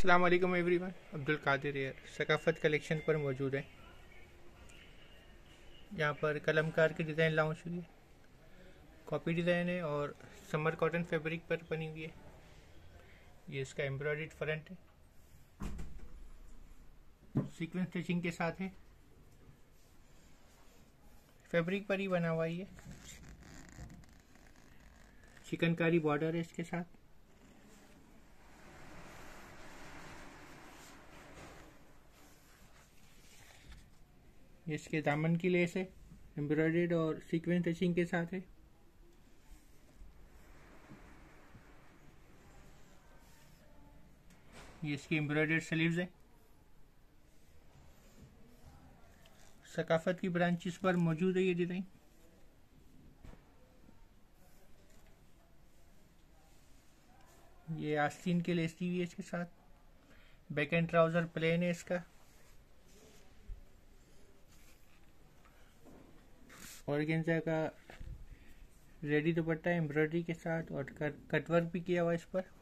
अस्सलाम वालेकुम एवरीवन, अब्दुल कादिर है। सकाफत कलेक्शन पर मौजूद है। यहाँ पर कलमकार की डिज़ाइन लॉन्च हुई है, कॉपी डिज़ाइन है और समर कॉटन फैब्रिक पर बनी हुई है। ये इसका एम्ब्रॉयडर्ड फ्रंट है, सीक्वेंस स्टिचिंग के साथ है, फैब्रिक पर ही बना हुआ है। चिकनकारी बॉर्डर है इसके साथ। इसके दामन की लेस है, एम्ब्रॉयडर्ड और सीक्वेंस टचिंग के साथ है। ये इसकी एम्ब्रॉयडर्ड स्लीव्स है। सकाफत की ब्रांचेस पर मौजूद है ये डिजाइन। ये आस्तीन के लेस दी हुई है इसके साथ। बैक एंड ट्राउजर प्लेन है इसका। ऑर्गेन्जा का रेडी दुपट्टा एम्ब्रॉयडरी के साथ और कटवर्क भी किया हुआ इस पर।